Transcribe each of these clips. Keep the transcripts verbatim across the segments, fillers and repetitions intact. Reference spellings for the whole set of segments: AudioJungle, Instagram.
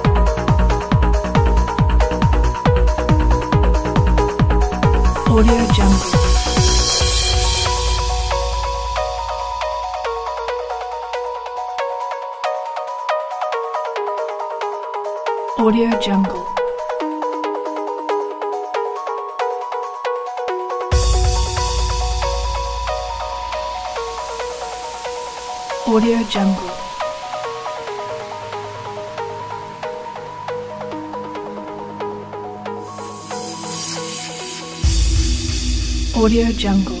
AudioJungle. AudioJungle. AudioJungle. AudioJungle. AudioJungle. AudioJungle. AudioJungle. AudioJungle.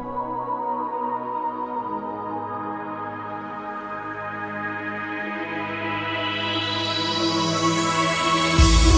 AudioJungle. AudioJungle.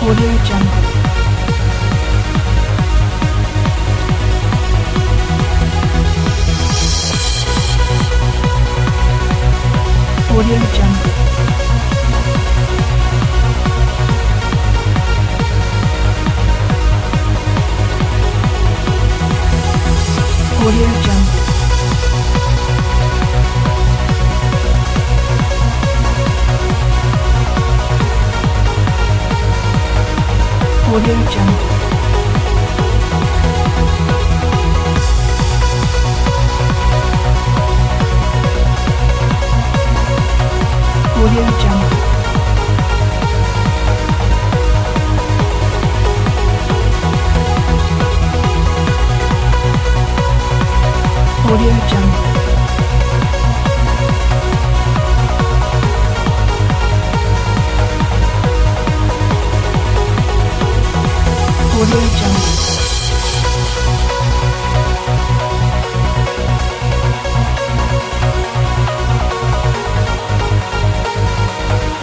AudioJungle. AudioJungle. AudioJungle.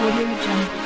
AudioJungle.